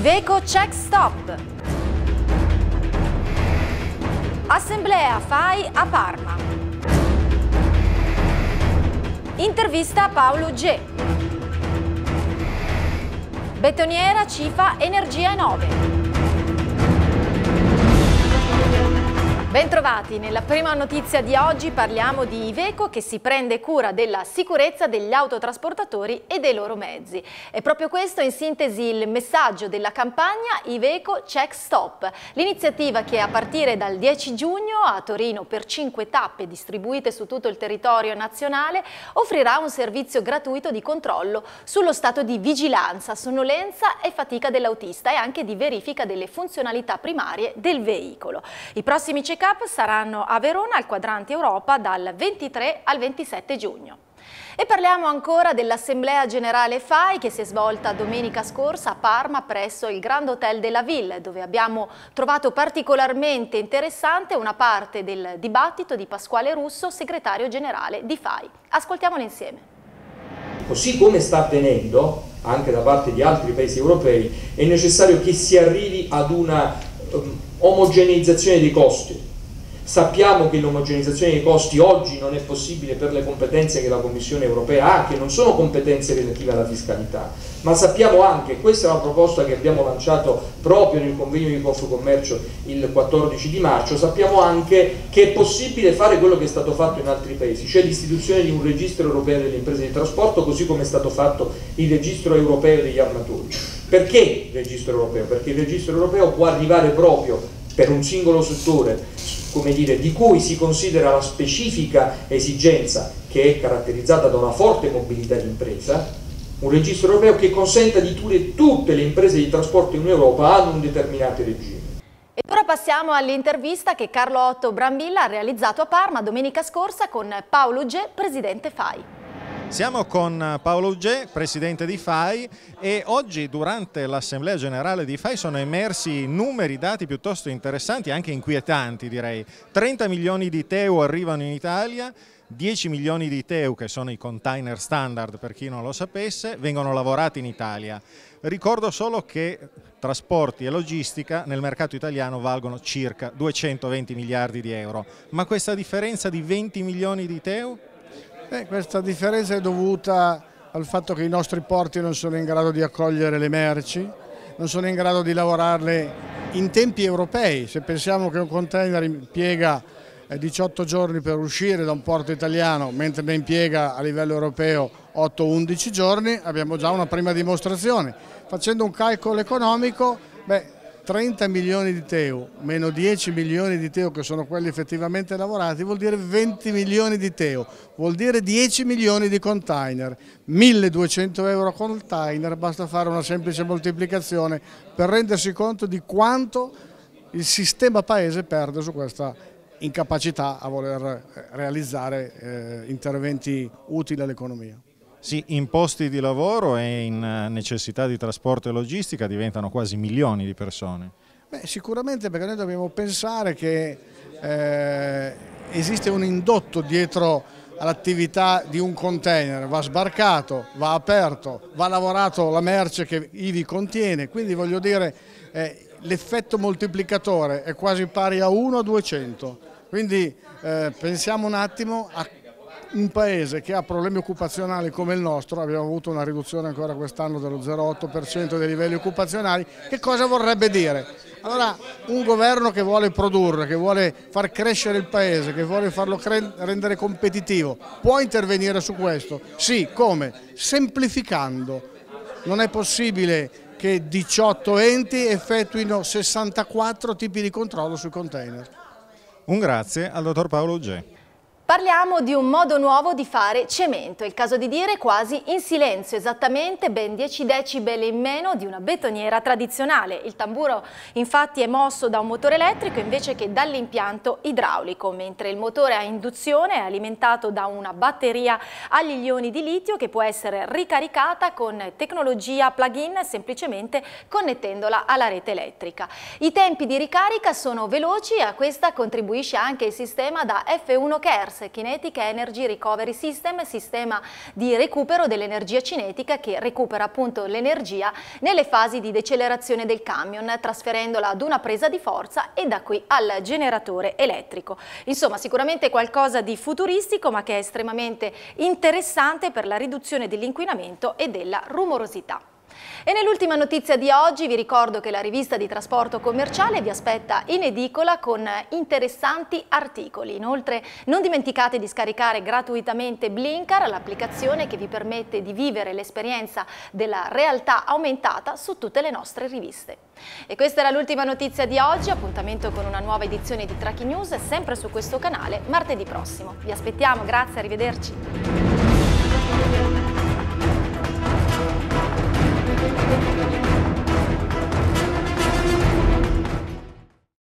Iveco Check Stop. Assemblea FAI a Parma. Intervista a Paolo Uggè. Betoniera Cifa Energya E9. Bentrovati, nella prima notizia di oggi parliamo di Iveco che si prende cura della sicurezza degli autotrasportatori e dei loro mezzi. È proprio questo in sintesi il messaggio della campagna Iveco Check Stop, l'iniziativa che a partire dal 10 giugno a Torino per 5 tappe distribuite su tutto il territorio nazionale offrirà un servizio gratuito di controllo sullo stato di vigilanza, sonnolenza e fatica dell'autista e anche di verifica delle funzionalità primarie del veicolo. I prossimi check saranno a Verona al Quadrante Europa dal 23 al 27 giugno. E parliamo ancora dell'Assemblea Generale FAI che si è svolta domenica scorsa a Parma presso il Grand Hotel della Ville, dove abbiamo trovato particolarmente interessante una parte del dibattito di Pasquale Russo, segretario generale di FAI. Ascoltiamolo insieme. Così come sta avvenendo anche da parte di altri paesi europei, è necessario che si arrivi ad una omogeneizzazione dei costi. Sappiamo che l'omogeneizzazione dei costi oggi non è possibile per le competenze che la Commissione europea ha, che non sono competenze relative alla fiscalità, ma sappiamo anche, questa è una proposta che abbiamo lanciato proprio nel convegno di Confcommercio il 14 di marzo, sappiamo anche che è possibile fare quello che è stato fatto in altri paesi, cioè l'istituzione di un registro europeo delle imprese di trasporto, così come è stato fatto il registro europeo degli armatori. Perché il registro europeo? Perché il registro europeo può arrivare proprio per un singolo settore, come dire, di cui si considera la specifica esigenza che è caratterizzata da una forte mobilità di impresa, un registro europeo che consenta di tutte le imprese di trasporto in Europa ad un determinato regime. E ora passiamo all'intervista che Carlo Otto Brambilla ha realizzato a Parma domenica scorsa con Paolo Uggè, presidente FAI. Siamo con Paolo Uggè, presidente di FAI, e oggi durante l'assemblea generale di FAI sono emersi numeri, dati piuttosto interessanti, anche inquietanti direi. 30 milioni di Teu arrivano in Italia, 10 milioni di Teu, che sono i container standard per chi non lo sapesse, vengono lavorati in Italia. Ricordo solo che trasporti e logistica nel mercato italiano valgono circa 220 miliardi di euro, ma questa differenza di 20 milioni di Teu? Questa differenza è dovuta al fatto che i nostri porti non sono in grado di accogliere le merci, non sono in grado di lavorarle in tempi europei. Se pensiamo che un container impiega 18 giorni per uscire da un porto italiano, mentre ne impiega a livello europeo 8-11 giorni, abbiamo già una prima dimostrazione. Facendo un calcolo economico, 30 milioni di Teu meno 10 milioni di Teu che sono quelli effettivamente lavorati vuol dire 20 milioni di Teu, vuol dire 10 milioni di container, 1200 euro container, basta fare una semplice moltiplicazione per rendersi conto di quanto il sistema paese perde su questa incapacità a voler realizzare interventi utili all'economia. Sì, in posti di lavoro e in necessità di trasporto e logistica diventano quasi milioni di persone. Sicuramente, perché noi dobbiamo pensare che esiste un indotto dietro all'attività di un container, va sbarcato, va aperto, va lavorato la merce che ivi contiene, quindi voglio dire l'effetto moltiplicatore è quasi pari a 1 a 200, quindi pensiamo un attimo a un paese che ha problemi occupazionali come il nostro, abbiamo avuto una riduzione ancora quest'anno dello 0,8% dei livelli occupazionali, che cosa vorrebbe dire? Allora un governo che vuole produrre, che vuole far crescere il paese, che vuole farlo rendere competitivo, può intervenire su questo? Sì, come? Semplificando. Non è possibile che 18 enti effettuino 64 tipi di controllo sui container. Un grazie al dottor Paolo Uggè. Parliamo di un modo nuovo di fare cemento, il caso di dire quasi in silenzio, esattamente ben 10 decibel in meno di una betoniera tradizionale. Il tamburo infatti è mosso da un motore elettrico invece che dall'impianto idraulico, mentre il motore a induzione è alimentato da una batteria agli ioni di litio che può essere ricaricata con tecnologia plug-in semplicemente connettendola alla rete elettrica. I tempi di ricarica sono veloci e a questa contribuisce anche il sistema da F1 KERS, KERS, Kinetic Energy Recovery System, sistema di recupero dell'energia cinetica che recupera appunto l'energia nelle fasi di decelerazione del camion, trasferendola ad una presa di forza e da qui al generatore elettrico. Insomma, sicuramente qualcosa di futuristico ma che è estremamente interessante per la riduzione dell'inquinamento e della rumorosità. E nell'ultima notizia di oggi vi ricordo che la rivista di trasporto commerciale vi aspetta in edicola con interessanti articoli. Inoltre non dimenticate di scaricare gratuitamente Blinkar, l'applicazione che vi permette di vivere l'esperienza della realtà aumentata su tutte le nostre riviste. E questa era l'ultima notizia di oggi, appuntamento con una nuova edizione di TrackyNews sempre su questo canale martedì prossimo. Vi aspettiamo, grazie, arrivederci.